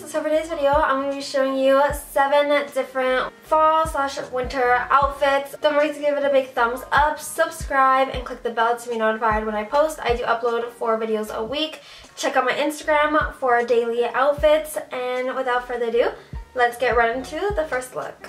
guys, so for today's video I'm going to be showing you 7 different fall/winter outfits. Don't forget to give it a big thumbs up, subscribe, and click the bell to be notified when I post. I do upload 4 videos a week. Check out my Instagram for daily outfits, and without further ado, let's get right into the first look.